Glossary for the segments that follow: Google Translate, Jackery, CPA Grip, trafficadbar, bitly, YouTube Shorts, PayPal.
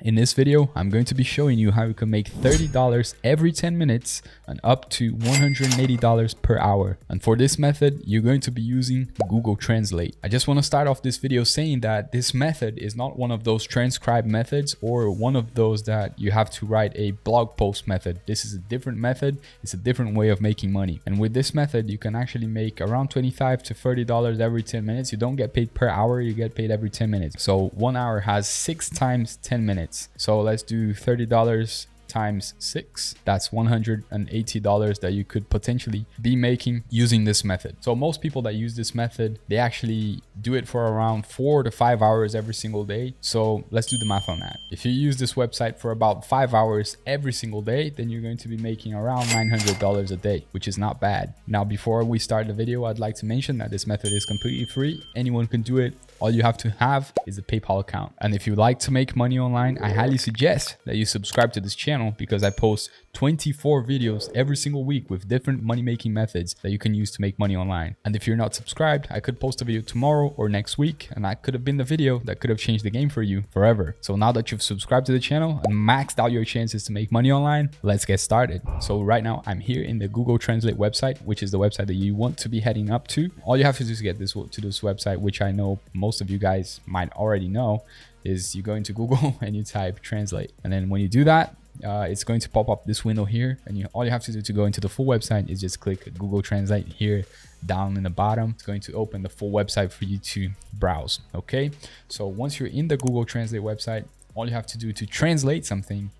In this video, I'm going to be showing you how you can make $30 every 10 minutes and up to $180 per hour. And for this method, you're going to be using Google Translate. I just want to start off this video saying that this method is not one of those transcribe methods or one of those that you have to write a blog post method. This is a different method. It's a different way of making money. And with this method, you can actually make around $25 to $30 every 10 minutes. You don't get paid per hour. You get paid every 10 minutes. So 1 hour has 6 times 10 minutes. So let's do $30 times 6. That's $180 that you could potentially be making using this method. So most people that use this method, they actually do it for around 4 to 5 hours every single day. So let's do the math on that. If you use this website for about 5 hours every single day, then you're going to be making around $900 a day, which is not bad. Now, before we start the video, I'd like to mention that this method is completely free. Anyone can do it. All you have to have is a PayPal account. And if you like to make money online, I highly suggest that you subscribe to this channel because I post 24 videos every single week with different money-making methods that you can use to make money online. And if you're not subscribed, I could post a video tomorrow or next week, and that could have been the video that could have changed the game for you forever. So now that you've subscribed to the channel and maxed out your chances to make money online, let's get started. So right now I'm here in the Google Translate website, which is the website that you want to be heading up to. All you have to do is get this to this website, which I know most of you guys might already know, is you go into Google and you type translate. And then when you do that, it's going to pop up this window here. And all you have to do to go into the full website is just click Google Translate here down in the bottom. It's going to open the full website for you to browse. Okay. So once you're in the Google Translate website, all you have to do to translate something,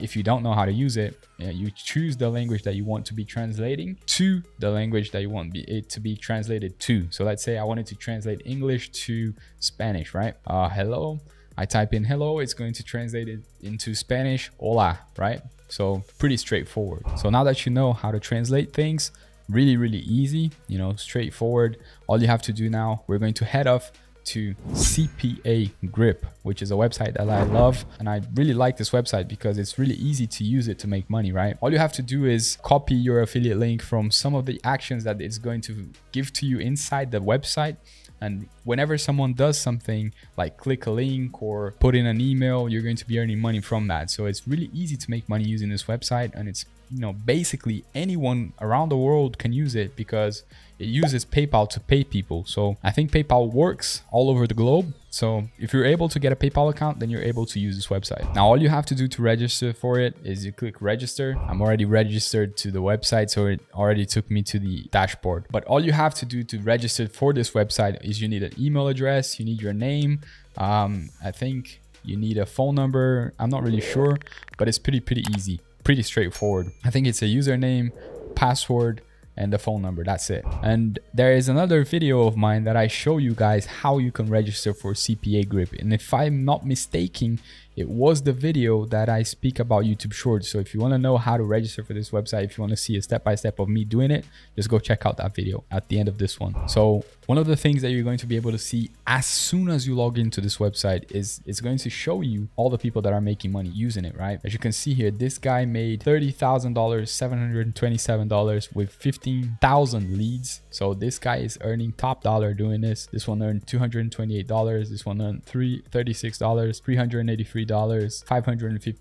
if you don't know how to use it, you choose the language that you want to be translating to the language that you want it to be translated to. So let's say I wanted to translate English to Spanish, right? Hello. I type in hello. It's going to translate it into Spanish, hola, right? So pretty straightforward. So now that you know how to translate things, really, really easy, you know, straightforward. All you have to do now, we're going to head off to CPA Grip, which is a website that I love. And I really like this website because it's really easy to use it to make money, right? All you have to do is copy your affiliate link from some of the actions that it's going to give to you inside the website. And whenever someone does something like click a link or put in an email, you're going to be earning money from that. So it's really easy to make money using this website. And it's, you know, basically anyone around the world can use it because it uses PayPal to pay people. So I think PayPal works all over the globe. So if you're able to get a PayPal account, then you're able to use this website. Now, all you have to do to register for it is you click register. I'm already registered to the website, so it already took me to the dashboard. But all you have to do to register for this website is you need an email address, you need your name. I think you need a phone number. I'm not really sure, but it's pretty easy. Pretty straightforward. I think it's a username, password, and the phone number. That's it. And there is another video of mine that I show you guys how you can register for CPA Grip. And if I'm not mistaken, it was the video that I speak about YouTube Shorts. So if you want to know how to register for this website, if you want to see a step-by-step of me doing it, just go check out that video at the end of this one. So one of the things that you're going to be able to see as soon as you log into this website is it's going to show you all the people that are making money using it, right? As you can see here, this guy made $30,000, $727 with 15,000 leads. So this guy is earning top dollar doing this. This one earned $228. This one earned $36, $383. $550,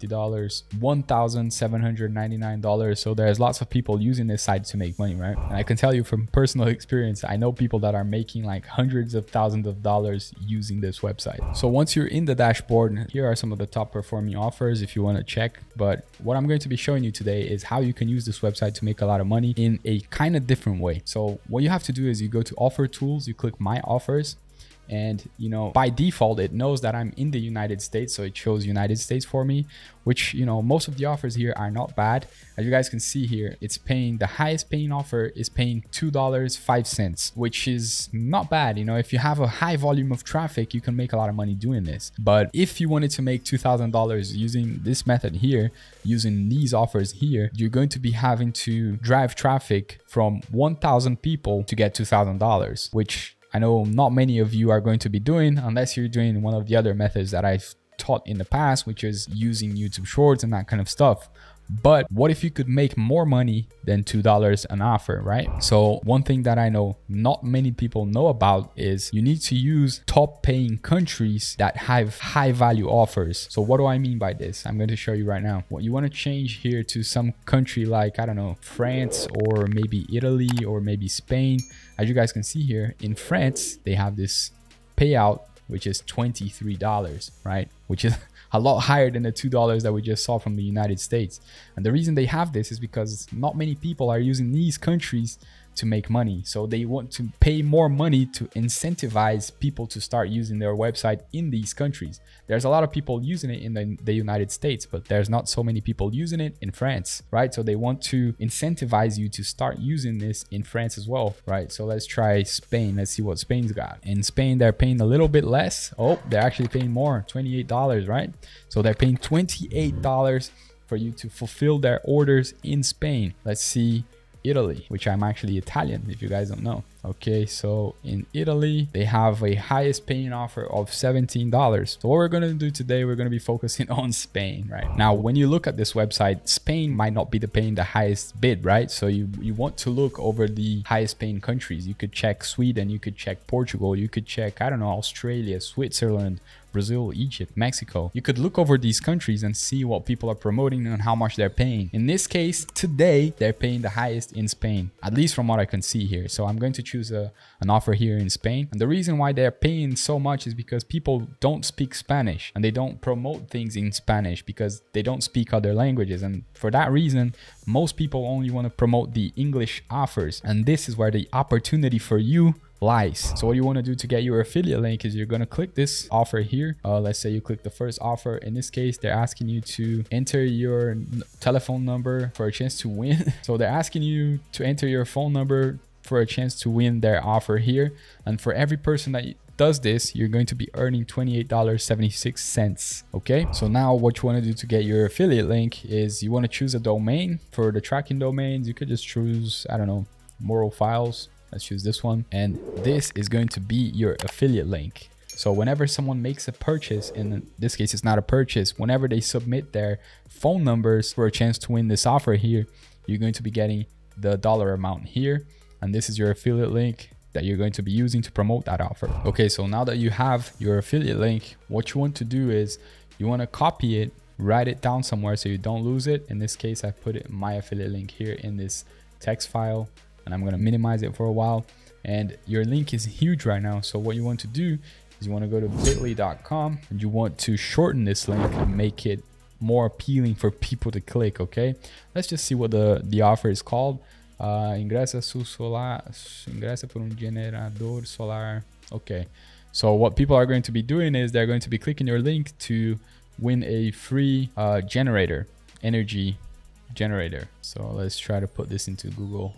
$1,799. So there's lots of people using this site to make money, right? And I can tell you from personal experience, I know people that are making like hundreds of thousands of dollars using this website. So once you're in the dashboard, here are some of the top performing offers if you want to check. But what I'm going to be showing you today is how you can use this website to make a lot of money in a kind of different way. So what you have to do is you go to offer tools, you click my offers. And, you know, by default, it knows that I'm in the United States. So it chose United States for me, which, you know, most of the offers here are not bad. As you guys can see here, it's paying, the highest paying offer is paying $2.05, which is not bad. You know, if you have a high volume of traffic, you can make a lot of money doing this. But if you wanted to make $2,000 using this method here, using these offers here, you're going to be having to drive traffic from 1,000 people to get $2,000, which I know not many of you are going to be doing unless you're doing one of the other methods that I've taught in the past, which is using YouTube Shorts and that kind of stuff. But what if you could make more money than $2 an offer, right? So one thing that I know not many people know about is you need to use top paying countries that have high value offers. So what do I mean by this? I'm going to show you right now. What you want to change here to some country like, I don't know, France or maybe Italy or maybe Spain. As you guys can see here in France, they have this payout, which is $23, right? Which is a lot higher than the $2 that we just saw from the United States. And the reason they have this is because not many people are using these countries to make money. So they want to pay more money to incentivize people to start using their website in these countries. There's a lot of people using it in the United States, but there's not so many people using it in France, right? So they want to incentivize you to start using this in France as well, right? So let's try Spain. Let's see what Spain's got. In Spain, they're paying a little bit less. Oh, they're actually paying more, $28, right? So they're paying $28 for you to fulfill their orders in Spain. Let's see Italy, which I'm actually Italian, if you guys don't know. Okay, so in Italy, they have a highest paying offer of $17. So what we're going to do today, we're going to be focusing on Spain, right? Now, when you look at this website, Spain might not be paying the highest bid, right? So you want to look over the highest paying countries. You could check Sweden, you could check Portugal, you could check, I don't know, Australia, Switzerland, Brazil, Egypt, Mexico. You could look over these countries and see what people are promoting and how much they're paying. In this case, today, they're paying the highest in Spain, at least from what I can see here. So I'm going to choose an offer here in Spain. And the reason why they're paying so much is because people don't speak Spanish and they don't promote things in Spanish because they don't speak other languages. And for that reason, most people only want to promote the English offers. And this is where the opportunity for you lies. So what you want to do to get your affiliate link is you're going to click this offer here. Let's say you click the first offer. In this case, they're asking you to enter your telephone number for a chance to win. So they're asking you to enter your phone number for a chance to win their offer here. And for every person that does this, you're going to be earning $28.76. Okay, so now what you want to do to get your affiliate link is you want to choose a domain. For the tracking domains, you could just choose, I don't know, Moral Files. Let's choose this one. And this is going to be your affiliate link. So whenever someone makes a purchase, in this case, it's not a purchase, whenever they submit their phone numbers for a chance to win this offer here, you're going to be getting the dollar amount here. And this is your affiliate link that you're going to be using to promote that offer. Okay, so now that you have your affiliate link, what you want to do is you want to copy it, write it down somewhere so you don't lose it. In this case, I put it, my affiliate link here in this text file. And I'm going to minimize it for a while. And your link is huge right now. So what you want to do is you want to go to bitly.com and you want to shorten this link and make it more appealing for people to click. Okay, let's just see what the offer is called. Ingresa por un generador solar. Okay, so what people are going to be doing is they're going to be clicking your link to win a free energy generator. So let's try to put this into Google.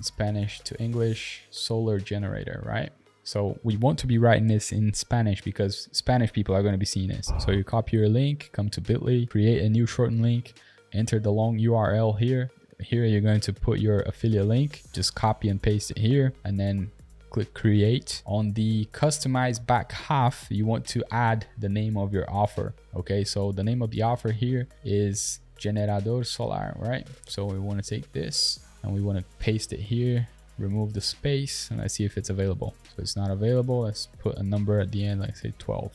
Spanish to English, solar generator, right? So we want to be writing this in Spanish because Spanish people are going to be seeing this. So you copy your link, come to Bitly, create a new shortened link, enter the long URL here. Here you're going to put your affiliate link, just copy and paste it here, and then click create. On the customized back half, you want to add the name of your offer. Okay, so the name of the offer here is Generador Solar, right? So we want to take this and we want to paste it here, remove the space, and let's see if it's available. So it's not available. Let's put a number at the end, like say 12.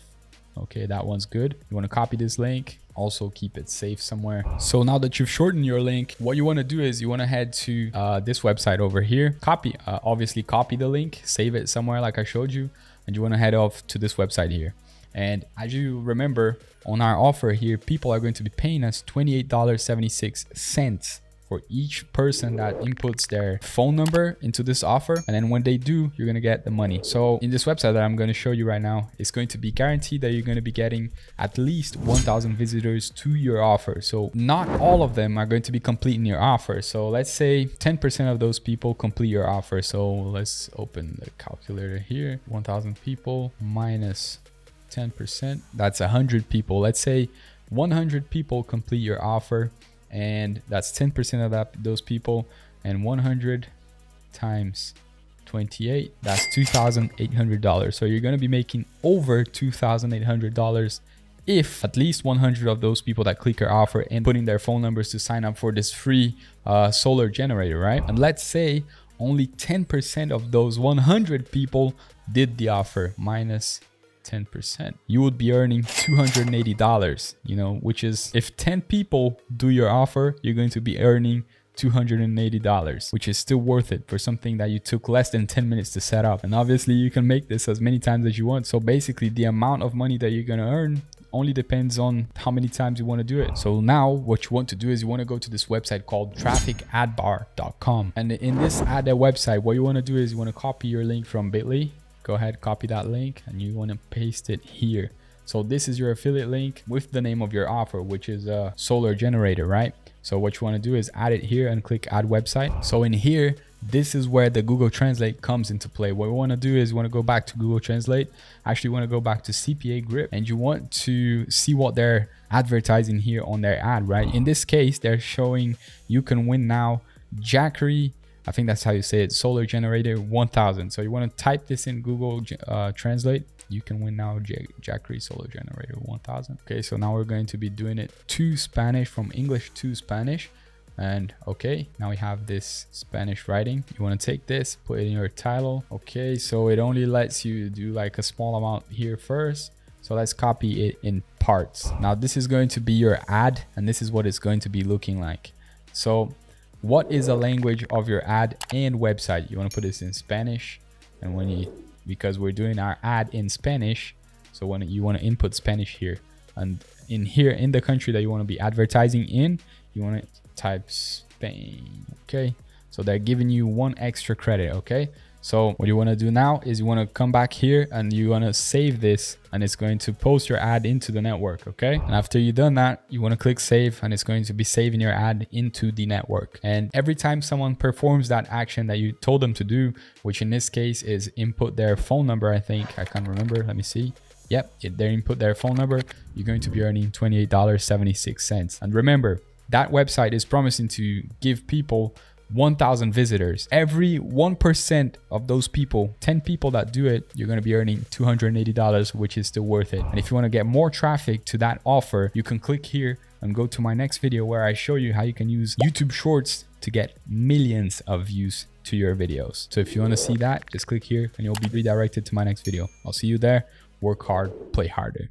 Okay, that one's good. You want to copy this link, also keep it safe somewhere. So now that you've shortened your link, what you want to do is you want to head to this website over here, obviously copy the link, save it somewhere like I showed you, and you want to head off to this website here. And as you remember, on our offer here, people are going to be paying us $28.76 for each person that inputs their phone number into this offer. And then when they do, you're going to get the money. So in this website that I'm going to show you right now, it's going to be guaranteed that you're going to be getting at least 1,000 visitors to your offer. So not all of them are going to be completing your offer. So let's say 10% of those people complete your offer. So let's open the calculator here. 1,000 people minus 10%, that's 100 people. Let's say 100 people complete your offer, and that's 10% of those people, and 100 times 28, that's $2,800. So you're going to be making over $2,800 if at least 100 of those people that click our offer and putting their phone numbers to sign up for this free solar generator, right? And let's say only 10% of those 100 people did the offer, minus 10%, you would be earning $280, you know, which is, if 10 people do your offer, you're going to be earning $280, which is still worth it for something that you took less than 10 minutes to set up. And obviously you can make this as many times as you want. So basically the amount of money that you're going to earn only depends on how many times you want to do it. So now what you want to do is you want to go to this website called trafficadbar.com. And in this ad website, what you want to do is you want to copy your link from Bitly. Go ahead, copy that link and you want to paste it here. So this is your affiliate link with the name of your offer, which is a solar generator, right? So what you want to do is add it here and click add website. So in here, this is where the Google Translate comes into play. What we want to do is we want to go back to Google Translate. Actually, we want to go back to CPA Grip and you want to see what they're advertising here on their ad, right? In this case, they're showing you can win now Jackery, I think that's how you say it, solar generator 1000. So you want to type this in Google Translate. You can win now Jackery solar generator 1000. Okay, so now we're going to be doing it to Spanish, from English to Spanish. And okay, now we have this Spanish writing. You want to take this, put it in your title. Okay, so it only lets you do like a small amount here first. So let's copy it in parts. Now this is going to be your ad and this is what it's going to be looking like. So what is the language of your ad and website? You want to put this in Spanish, and when you, because we're doing our ad in Spanish, so when you want to input Spanish here, and in here in the country that you want to be advertising in, you want to type Spain. Okay, so they're giving you one extra credit. Okay, so what you want to do now is you want to come back here and you want to save this, and it's going to post your ad into the network. Okay, and after you've done that, you want to click save and it's going to be saving your ad into the network. And every time someone performs that action that you told them to do, which in this case is input their phone number, I think, I can't remember, let me see. Yep, they input their phone number, you're going to be earning $28.76. And remember, that website is promising to give people 1,000 visitors. Every 1% of those people, 10 people that do it, you're going to be earning $280, which is still worth it. And if you want to get more traffic to that offer, you can click here and go to my next video where I show you how you can use YouTube Shorts to get millions of views to your videos. So if you want to see that, just click here and you'll be redirected to my next video. I'll see you there. Work hard, play harder.